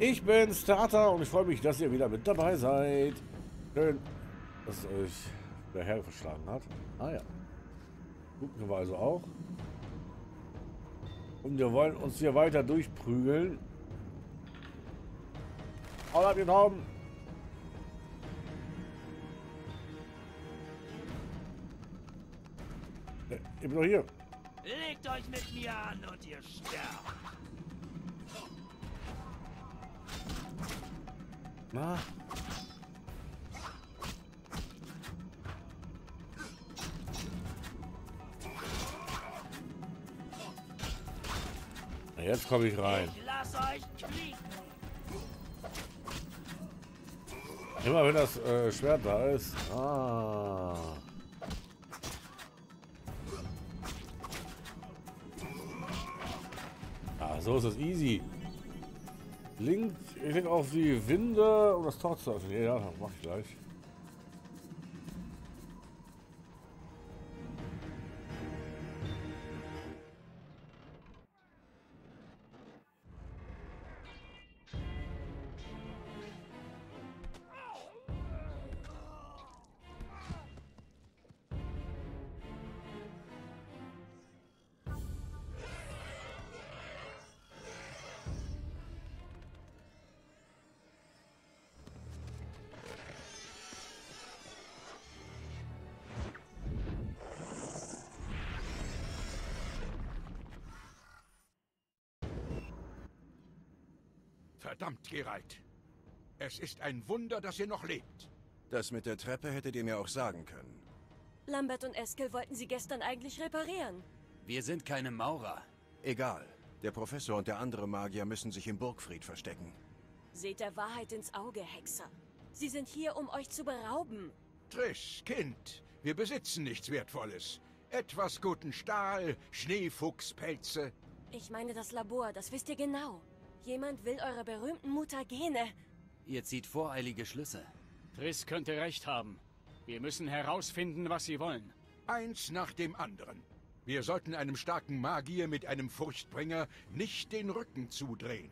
Ich bin's, Tata, und ich freue mich, dass ihr wieder mit dabei seid. Schön, dass euch der Herr verschlagen hat. Ah ja. Gucken wir also auch. Und wir wollen uns hier weiter durchprügeln. Hau ab den Hauben! Ich bin doch hier. Legt euch mit mir an und ihr sterbt. Na? Na, jetzt komme ich rein. Ich lass euch kriegen. Immer wenn das Schwert da ist. Ah. Ah, so ist das easy. Link, ich denke auf die Winde, um das Tor zu öffnen. Ja, das mache ich gleich. Verdammt, Geralt. Es ist ein Wunder, dass ihr noch lebt. Das mit der Treppe hättet ihr mir auch sagen können. Lambert und Eskel wollten sie gestern eigentlich reparieren. Wir sind keine Maurer. Egal. Der Professor und der andere Magier müssen sich im Burgfried verstecken. Seht der Wahrheit ins Auge, Hexer. Sie sind hier, um euch zu berauben. Triss, Kind, wir besitzen nichts Wertvolles. Etwas guten Stahl, Schneefuchspelze. Ich meine das Labor, das wisst ihr genau. Jemand will eure berühmten Mutagene. Ihr zieht voreilige Schlüsse. Triss könnte recht haben. Wir müssen herausfinden, was sie wollen. Eins nach dem anderen. Wir sollten einem starken Magier mit einem Furchtbringer nicht den Rücken zudrehen.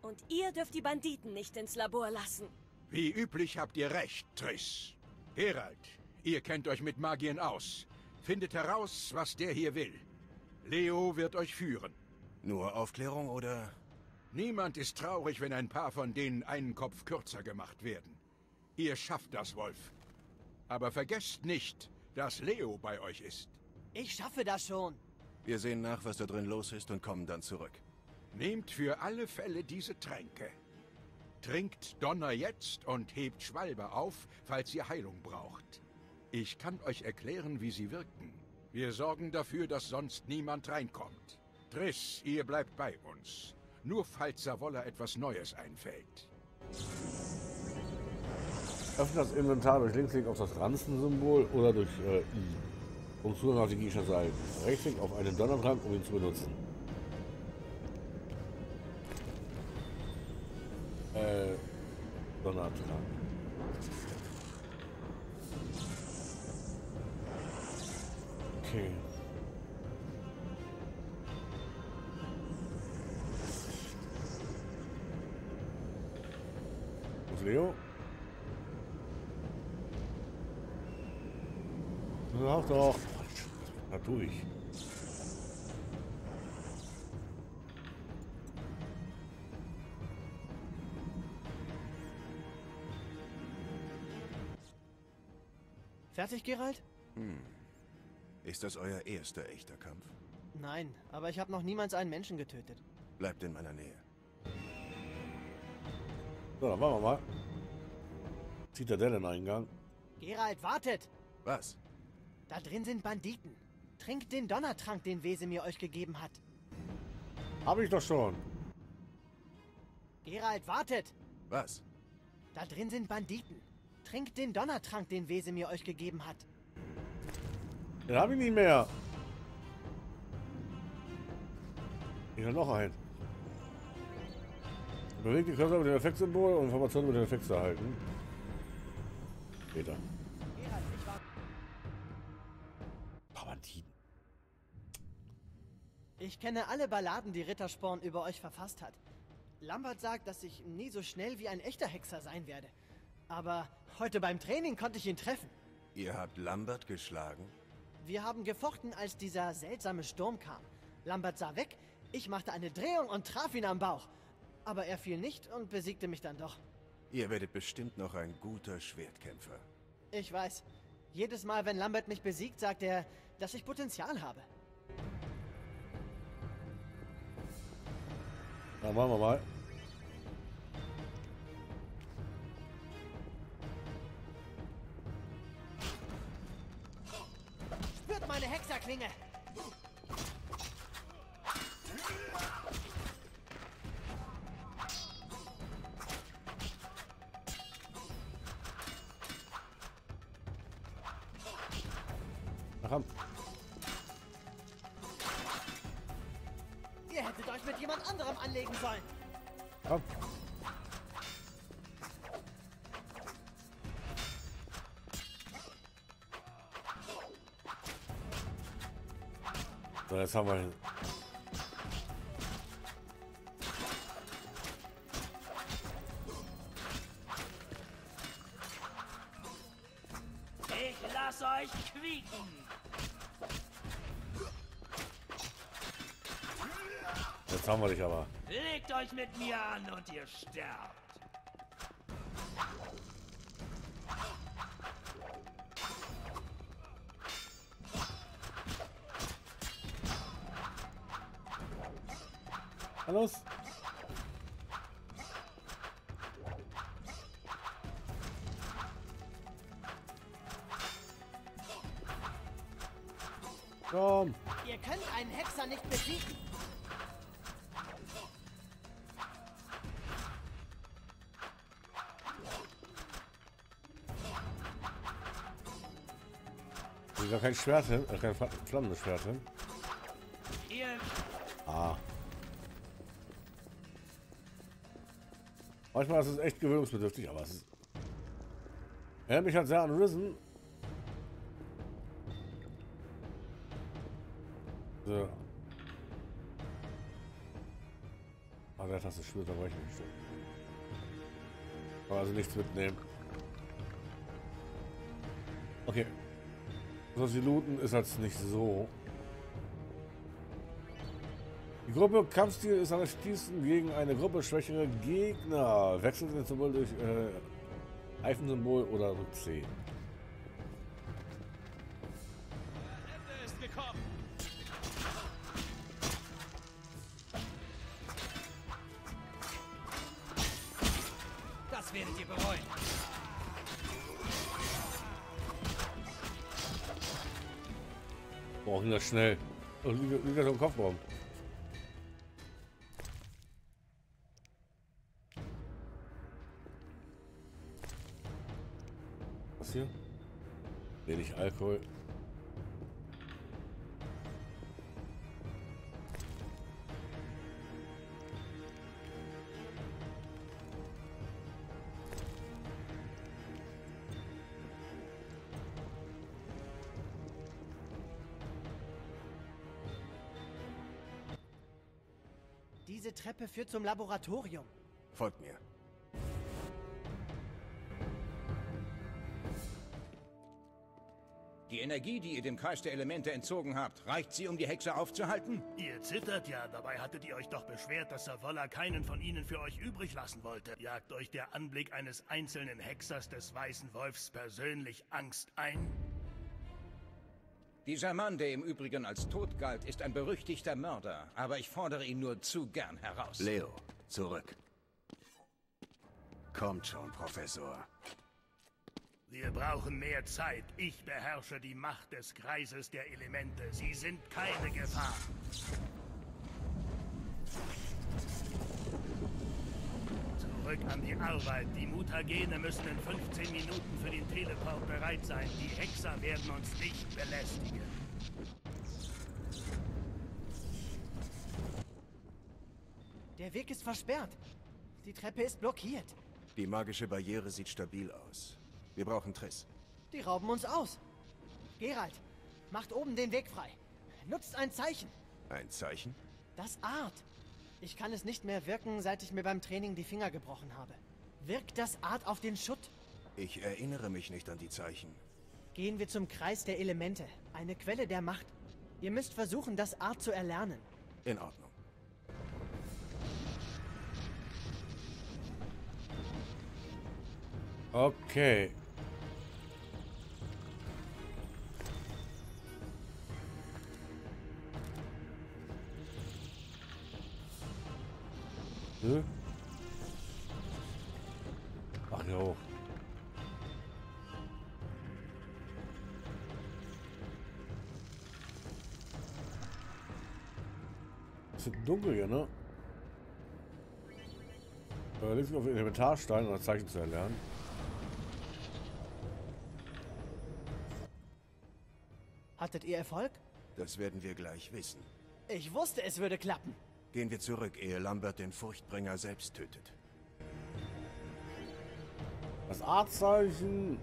Und ihr dürft die Banditen nicht ins Labor lassen. Wie üblich habt ihr recht, Triss. Herald, ihr kennt euch mit Magiern aus. Findet heraus, was der hier will. Leo wird euch führen. Nur Aufklärung oder... Niemand ist traurig, wenn ein paar von denen einen Kopf kürzer gemacht werden. Ihr schafft das, Wolf. Aber vergesst nicht, dass Leo bei euch ist. Ich schaffe das schon. Wir sehen nach, was da drin los ist und kommen dann zurück. Nehmt für alle Fälle diese Tränke. Trinkt Donner jetzt und hebt Schwalbe auf, falls ihr Heilung braucht. Ich kann euch erklären, wie sie wirken. Wir sorgen dafür, dass sonst niemand reinkommt. Triss, ihr bleibt bei uns. Nur falls Savolla etwas Neues einfällt. Öffne das Inventar durch Linksklick auf das Ranzen-Symbol oder durch I, um Zugang auf die Gegenstandseite. Rechtsklick auf einen Donnertrank, um ihn zu benutzen. Donnertrank. Okay. Leo. Sag doch. Na, tue ich. Fertig, Geralt? Hm. Ist das euer erster echter Kampf? Nein, aber ich habe noch niemals einen Menschen getötet. Bleibt in meiner Nähe. So, dann machen wir mal. Zitadelleneingang. Geralt, wartet! Was? Da drin sind Banditen. Trinkt den Donnertrank, den Vesemir euch gegeben hat. Hab ich doch schon. Geralt, wartet! Was? Da drin sind Banditen. Trinkt den Donnertrank, den Vesemir euch gegeben hat. Den hab ich nicht mehr. Hier noch ein. Bewegt die Körper mit dem Effektsymbol und Informationen mit dem Effekt zu erhalten. Später. Banditen. Ich kenne alle Balladen, die Rittersporn über euch verfasst hat. Lambert sagt, dass ich nie so schnell wie ein echter Hexer sein werde. Aber heute beim Training konnte ich ihn treffen. Ihr habt Lambert geschlagen? Wir haben gefochten, als dieser seltsame Sturm kam. Lambert sah weg, ich machte eine Drehung und traf ihn am Bauch. Aber er fiel nicht und besiegte mich dann doch. Ihr werdet bestimmt noch ein guter Schwertkämpfer. Ich weiß. Jedes Mal, wenn Lambert mich besiegt, sagt er, dass ich Potenzial habe. Dann wollen wir mal. Spürt meine Hexerklinge! Ach komm. Ihr hättet euch mit jemand anderem anlegen sollen. Komm. So, jetzt haben wir ihn. Ich lasse euch quieken. Jetzt haben wir dich aber. Legt euch mit mir an und ihr sterbt. Na los. Komm. Ihr könnt einen Hexer nicht besiegen. Ich will kein Schwert hin, kein flammendes Schwert hin. Ah. Manchmal ist es echt gewöhnungsbedürftig, aber es ist... Erinnert mich halt sehr an Risen. So. Aber der Taste spürt, da war ich nicht so. Also nichts mitnehmen. Okay. So, sie looten ist jetzt nicht so. Die Gruppe Kampfstil ist am stärksten gegen eine Gruppe schwächere Gegner. Wechselt das sowohl durch Eifensymbol oder Rück C. Das werdet ihr bereuen. Brauchen das schnell. Liegt das im Kopfraum. Hier. Wenig Alkohol. Diese Treppe führt zum Laboratorium. Folgt mir. Die Energie, die ihr dem Kreis der Elemente entzogen habt, reicht sie, um die Hexe aufzuhalten? Ihr zittert ja, dabei hattet ihr euch doch beschwert, dass Savolla keinen von ihnen für euch übrig lassen wollte. Jagt euch der Anblick eines einzelnen Hexers des Weißen Wolfs persönlich Angst ein? Dieser Mann, der im Übrigen als tot galt, ist ein berüchtigter Mörder, aber ich fordere ihn nur zu gern heraus. Leo, zurück. Kommt schon, Professor. Wir brauchen mehr Zeit. Ich beherrsche die Macht des Kreises der Elemente. Sie sind keine Gefahr. Zurück an die Arbeit. Die Mutagene müssen in 15 Minuten für den Teleport bereit sein. Die Hexer werden uns nicht belästigen. Der Weg ist versperrt. Die Treppe ist blockiert. Die magische Barriere sieht stabil aus. Wir brauchen Triss. Die rauben uns aus. Geralt, macht oben den Weg frei. Nutzt ein Zeichen. Ein Zeichen? Das Aard. Ich kann es nicht mehr wirken, seit ich mir beim Training die Finger gebrochen habe. Wirkt das Aard auf den Schutt? Ich erinnere mich nicht an die Zeichen. Gehen wir zum Kreis der Elemente, eine Quelle der Macht. Ihr müsst versuchen, das Aard zu erlernen. In Ordnung. Okay. Ach, hier hoch. Es ist dunkel hier, ne? Links auf den Elementarstein, um das Zeichen zu erlernen. Hattet ihr Erfolg? Das werden wir gleich wissen. Ich wusste, es würde klappen. Gehen wir zurück, ehe Lambert den Furchtbringer selbst tötet. Das Aardzeichen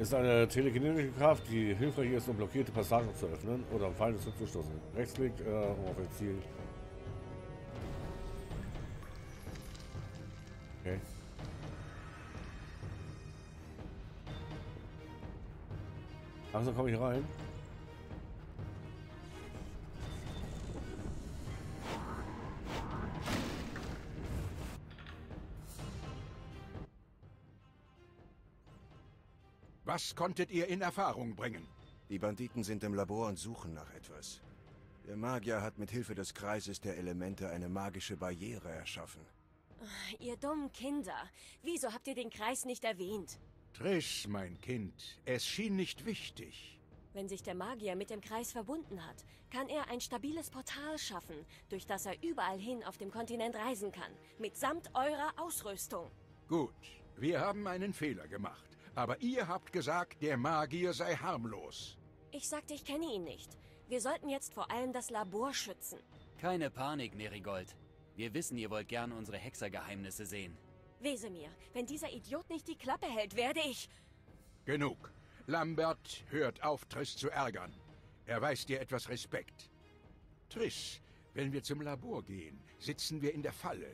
ist eine telekinetische Kraft, die hilfreich ist, um blockierte Passagen zu öffnen oder am Feind zuzustoßen. Rechtsklick, um auf ein Ziel. Okay. Also komme ich rein. Was konntet ihr in Erfahrung bringen? Die Banditen sind im Labor und suchen nach etwas. Der Magier hat mit Hilfe des Kreises der Elemente eine magische Barriere erschaffen. Oh, ihr dummen Kinder, wieso habt ihr den Kreis nicht erwähnt? Triss, mein Kind, es schien nicht wichtig. Wenn sich der Magier mit dem Kreis verbunden hat, kann er ein stabiles Portal schaffen, durch das er überall hin auf dem Kontinent reisen kann, mitsamt eurer Ausrüstung. Gut, wir haben einen Fehler gemacht. Aber ihr habt gesagt, der Magier sei harmlos. Ich sagte, ich kenne ihn nicht. Wir sollten jetzt vor allem das Labor schützen. Keine Panik, Merigold. Wir wissen, ihr wollt gern unsere Hexergeheimnisse sehen. Vesemir, wenn dieser Idiot nicht die Klappe hält, werde ich... Genug. Lambert, hört auf, Triss zu ärgern. Er weiß dir etwas Respekt. Triss, wenn wir zum Labor gehen, sitzen wir in der Falle.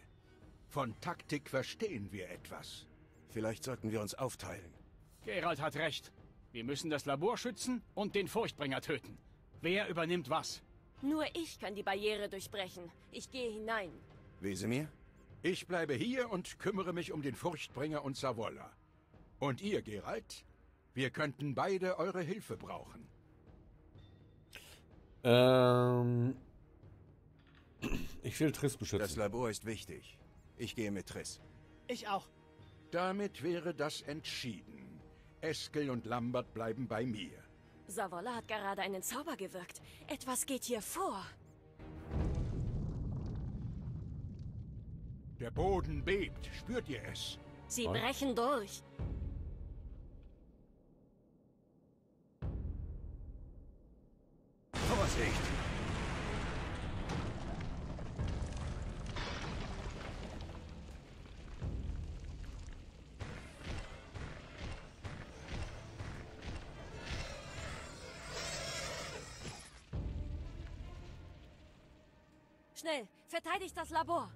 Von Taktik verstehen wir etwas. Vielleicht sollten wir uns aufteilen. Geralt hat recht. Wir müssen das Labor schützen und den Furchtbringer töten. Wer übernimmt was? Nur ich kann die Barriere durchbrechen. Ich gehe hinein. Vesemir? Ich bleibe hier und kümmere mich um den Furchtbringer und Savolla. Und ihr, Geralt? Wir könnten beide eure Hilfe brauchen. Ich will Triss beschützen. Das Labor ist wichtig. Ich gehe mit Triss. Ich auch. Damit wäre das entschieden. Eskel und Lambert bleiben bei mir. Savolla hat gerade einen Zauber gewirkt. Etwas geht hier vor. Der Boden bebt. Spürt ihr es? Sie brechen durch. Vorsicht! Schnell, verteidigt das Labor!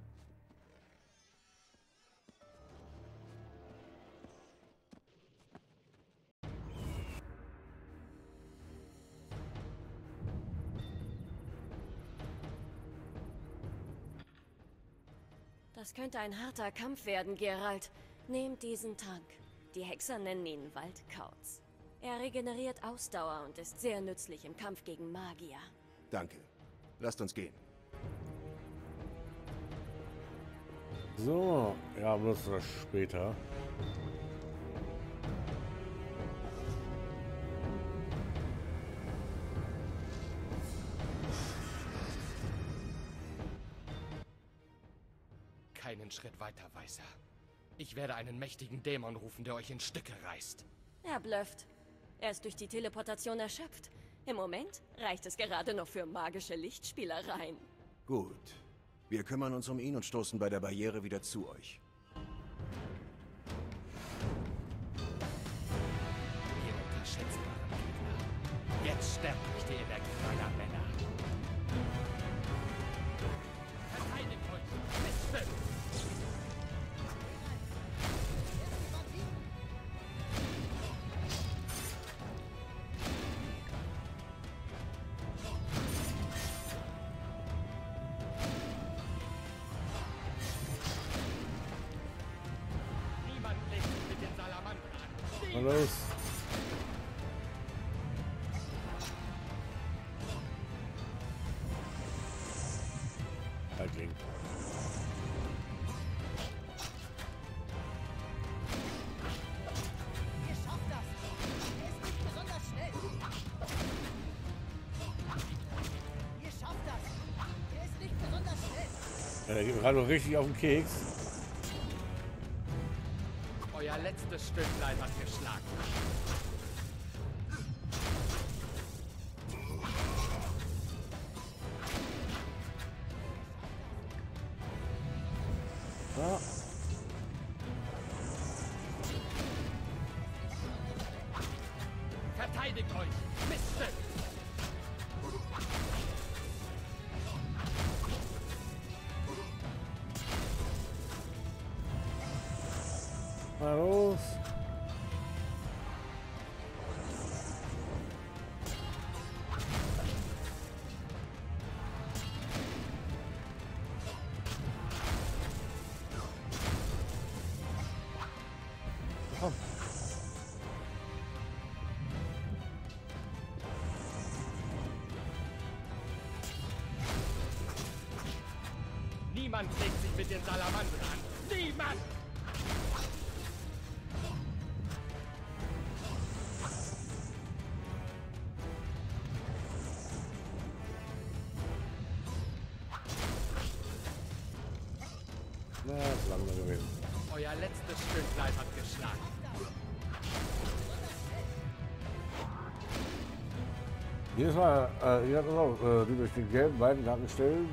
Das könnte ein harter Kampf werden, Geralt. Nehmt diesen Trank. Die Hexer nennen ihn Waldkauz. Er regeneriert Ausdauer und ist sehr nützlich im Kampf gegen Magier. Danke. Lasst uns gehen. So, ja, bloß das später. Keinen Schritt weiter, Weißer. Ich werde einen mächtigen Dämon rufen, der euch in Stücke reißt. Er blufft. Er ist durch die Teleportation erschöpft. Im Moment reicht es gerade noch für magische Lichtspielereien. Gut. Wir kümmern uns um ihn und stoßen bei der Barriere wieder zu euch. Ihr unterschätzbaren Gegner. Jetzt sterbt nicht die Energie meiner Männer. Mal los. Haltling. Ihr schafft das. Er ist nicht besonders schnell. Ihr schafft das. Er ist nicht besonders schnell. Der geht gerade noch richtig auf den Keks. Euer letztes Stündlein hat geschlagen. Ah. Verteidigt euch, Mist! Mal los. Komm. Niemand legt sich mit den Salamandern an. Niemand! Euer letztes Stündlein hat geschlagen. Jedes Mal, die durch den gelben Weidengarten stellen,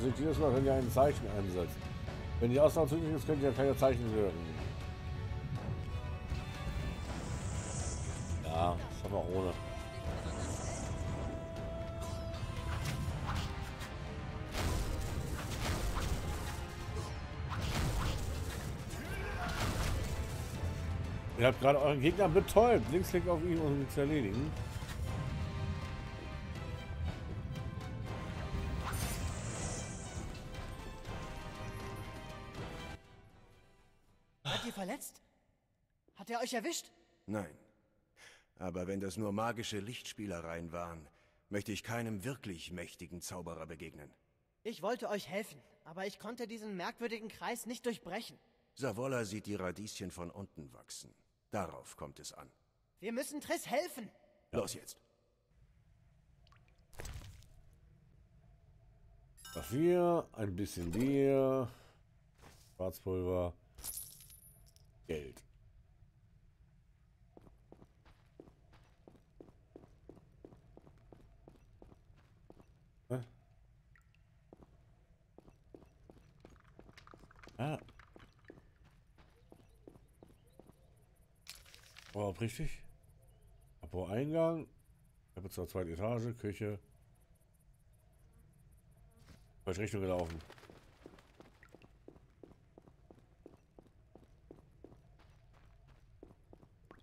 sind jedes Mal, wenn ihr ein Zeichen einsetzt. Wenn die Ausnahme zügig ist, könnt ihr keine Zeichen hören. Ja, das haben wir auch ohne. Ihr habt gerade euren Gegner betäubt. Linksklick auf ihn, um ihn zu erledigen. Hat ihr verletzt? Hat er euch erwischt? Nein. Aber wenn das nur magische Lichtspielereien waren, möchte ich keinem wirklich mächtigen Zauberer begegnen. Ich wollte euch helfen, aber ich konnte diesen merkwürdigen Kreis nicht durchbrechen. Savolla sieht die Radieschen von unten wachsen. Darauf kommt es an. Wir müssen Triss helfen. Los jetzt. Dafür ein bisschen Bier, Schwarzpulver, Geld. Hä? Ah. Überhaupt richtig? Apropos Eingang. Ich habe zur zweiten Etage, Küche. Falsche Richtung gelaufen.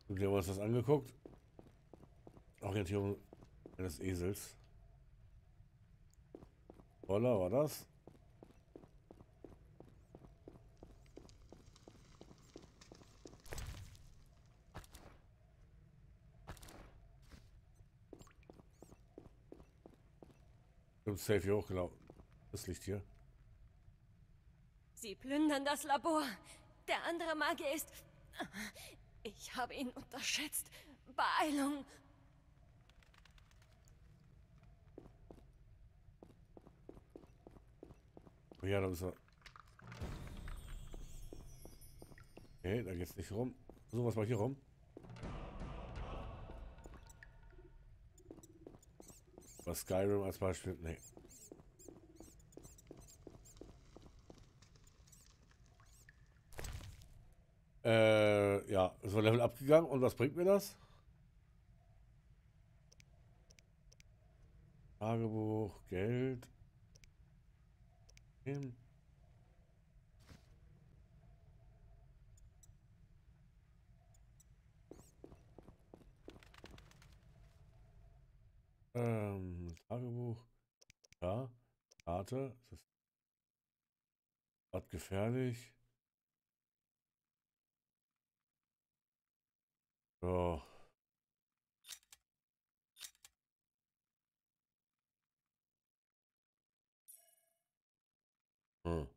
Und wir haben uns das angeguckt. Orientierung eines Esels. Roller war das. Safe hier hochgelaufen. Das Licht hier. Sie plündern das Labor. Der andere Magier ist... Ich habe ihn unterschätzt. Beeilung. Oh ja, da ist er. Okay, da geht's nicht rum. So, was war hier rum? Was Skyrim als Beispiel? Nee. Ja, ist so Level abgegangen. Und was bringt mir das? Tagebuch, Geld. Tagebuch, ja, Karte, das ist was gefährlich. Ja. Hm.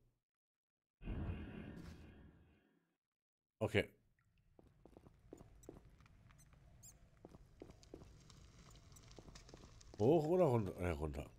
Okay. Hoch oder runter? Runter.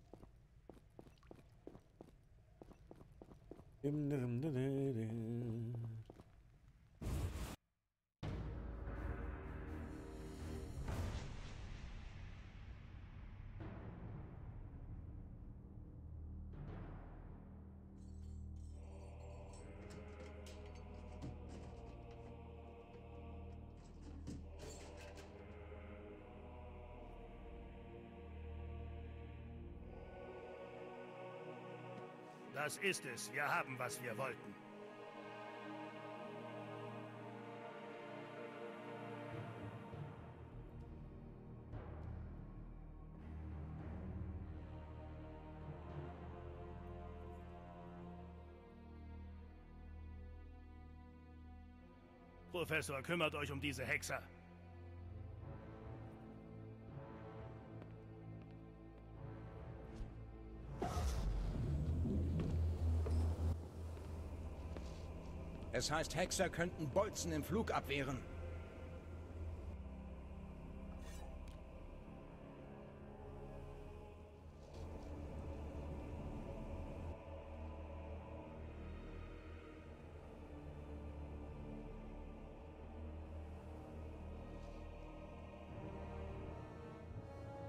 Das ist es. Wir haben, was wir wollten. Professor, kümmert euch um diese Hexer. Das heißt, Hexer könnten Bolzen im Flug abwehren.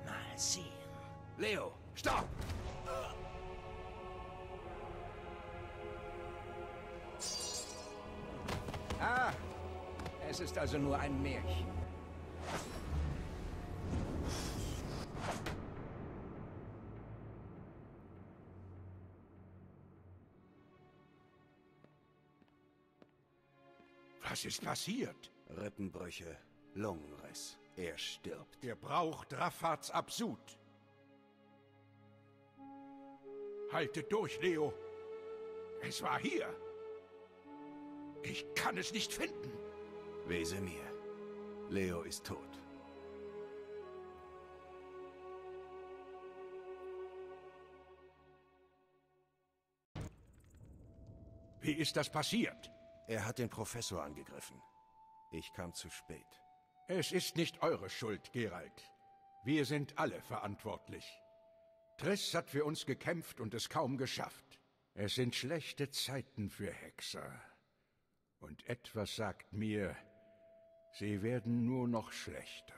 Mal sehen. Leo, stopp! Es ist also nur ein Märchen. Was ist passiert? Rippenbrüche, Lungenriss. Er stirbt. Er braucht Raffarts Absud. Haltet durch, Leo. Es war hier. Ich kann es nicht finden. Vesemir, Leo ist tot. Wie ist das passiert? Er hat den Professor angegriffen. Ich kam zu spät. Es ist nicht eure Schuld, Geralt. Wir sind alle verantwortlich. Triss hat für uns gekämpft und es kaum geschafft. Es sind schlechte Zeiten für Hexer. Und etwas sagt mir... Sie werden nur noch schlechter.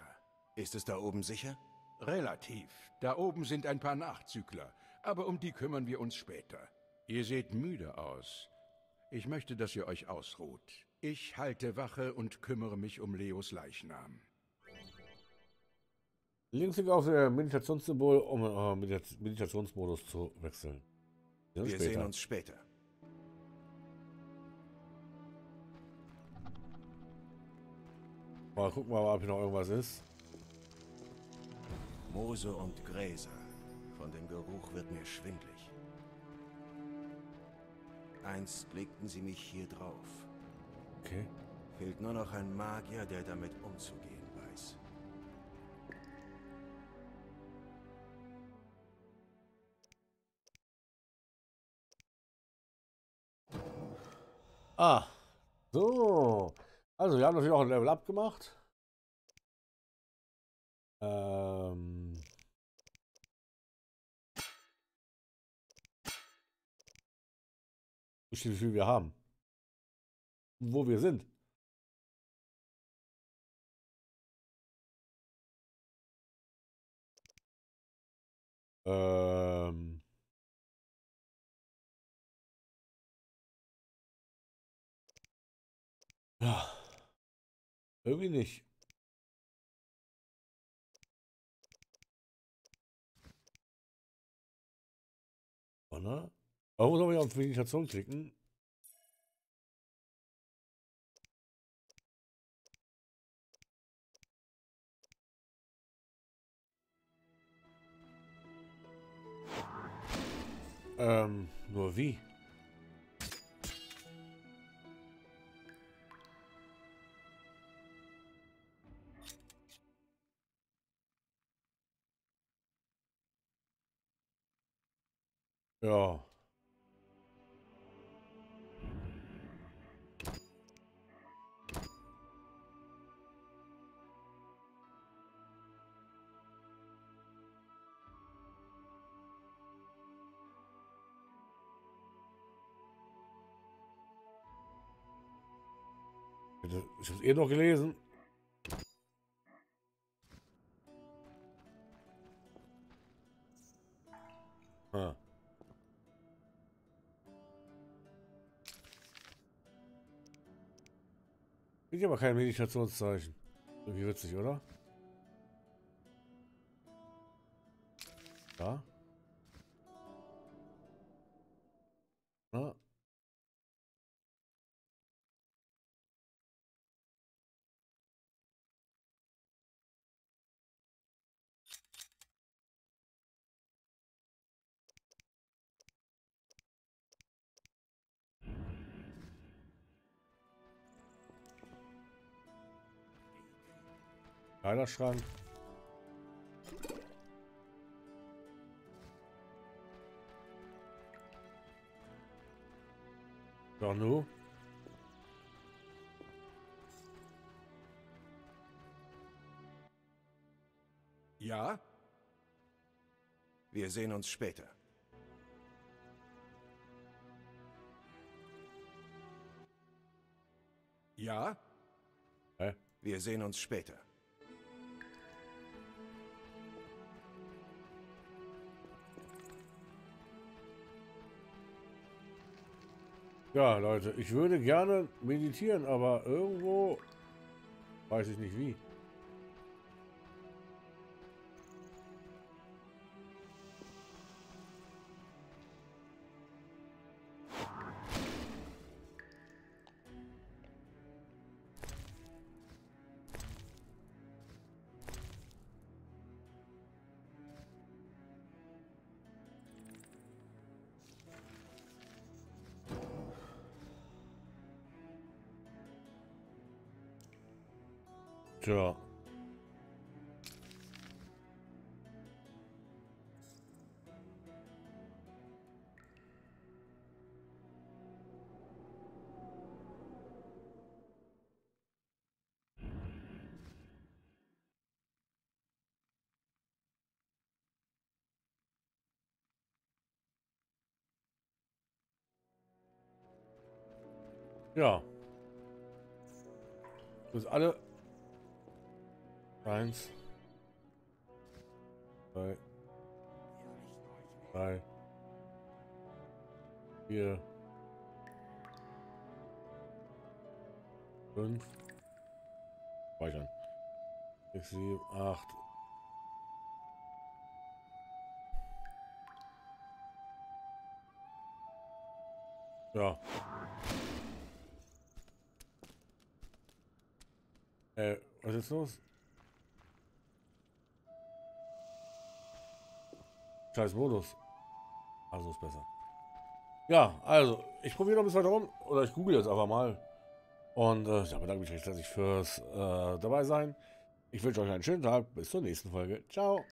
Ist es da oben sicher? Relativ. Da oben sind ein paar Nachzügler, aber um die kümmern wir uns später. Ihr seht müde aus. Ich möchte, dass ihr euch ausruht. Ich halte Wache und kümmere mich um Leos Leichnam. Linksklick auf das Meditationssymbol, um Meditationsmodus zu wechseln. Wir sehen uns später. Mal gucken, ob hier noch irgendwas ist. Moose und Gräser. Von dem Geruch wird mir schwindlig. Einst legten sie mich hier drauf. Okay. Fehlt nur noch ein Magier, der damit umzugehen weiß. Ah. So. Also, wir haben natürlich auch ein Level Up gemacht. Wie viel wir haben. Wo wir sind. Ja. Irgendwie nicht. Oder? Warum soll ich auf Meditation klicken? Nur wie? Ja. Ich habe es eh noch gelesen. Ah. Ich habe aber kein Meditationszeichen. Irgendwie witzig, oder? Ja. Ja. Kleiderschrank. Doch nur. Ja? Wir sehen uns später. Ja? Hä? Wir sehen uns später. Ja, Leute, ich würde gerne meditieren, aber irgendwo weiß ich nicht wie. Tja. Ja. Das alle. 1, 2, 3, 4, 5, speichern, 6, 7, 8. Ja. Was ist los? Scheiß Modus. Also ist besser. Ja, also, ich probiere noch ein bisschen weiter rum. Oder ich google jetzt einfach mal. Und ich bedanke mich recht herzlich fürs dabei sein. Ich wünsche euch einen schönen Tag. Bis zur nächsten Folge. Ciao.